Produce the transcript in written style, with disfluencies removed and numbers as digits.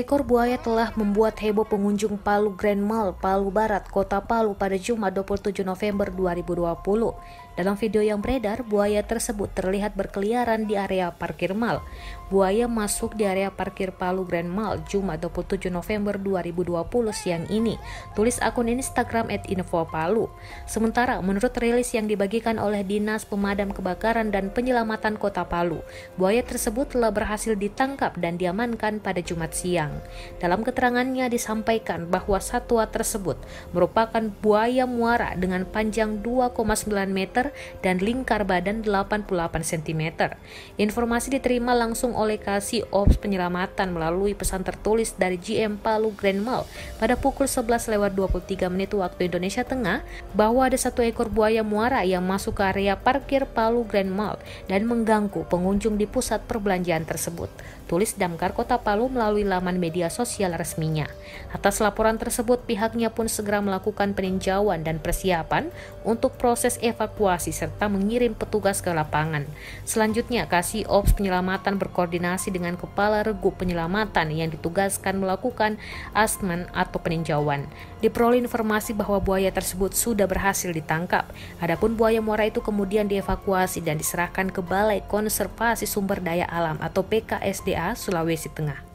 Ekor buaya telah membuat heboh pengunjung Palu Grand Mall, Palu Barat, Kota Palu pada Jumat 27 November 2020. Dalam video yang beredar, buaya tersebut terlihat berkeliaran di area parkir mal. Buaya masuk di area parkir Palu Grand Mall Jumat 27 November 2020 siang ini, tulis akun Instagram @infopalu. Sementara, menurut rilis yang dibagikan oleh Dinas Pemadam Kebakaran dan Penyelamatan Kota Palu, buaya tersebut telah berhasil ditangkap dan diamankan pada Jumat siang. Dalam keterangannya disampaikan bahwa satwa tersebut merupakan buaya muara dengan panjang 2,9 meter dan lingkar badan 88 cm. Informasi diterima langsung oleh Kasih Ops Penyelamatan melalui pesan tertulis dari GM Palu Grand Mall pada pukul 11:23 waktu Indonesia Tengah bahwa ada satu ekor buaya muara yang masuk ke area parkir Palu Grand Mall dan mengganggu pengunjung di pusat perbelanjaan tersebut, tulis Damkar Kota Palu melalui laman media sosial resminya. Atas laporan tersebut, pihaknya pun segera melakukan peninjauan dan persiapan untuk proses evakuasi serta mengirim petugas ke lapangan. Selanjutnya, Kasih Ops Penyelamatan berkoordinasi dengan Kepala Regu Penyelamatan yang ditugaskan melakukan asesmen atau peninjauan. Diperoleh informasi bahwa buaya tersebut sudah berhasil ditangkap. Adapun buaya muara itu kemudian dievakuasi dan diserahkan ke Balai Konservasi Sumber Daya Alam atau PKSDA Sulawesi Tengah.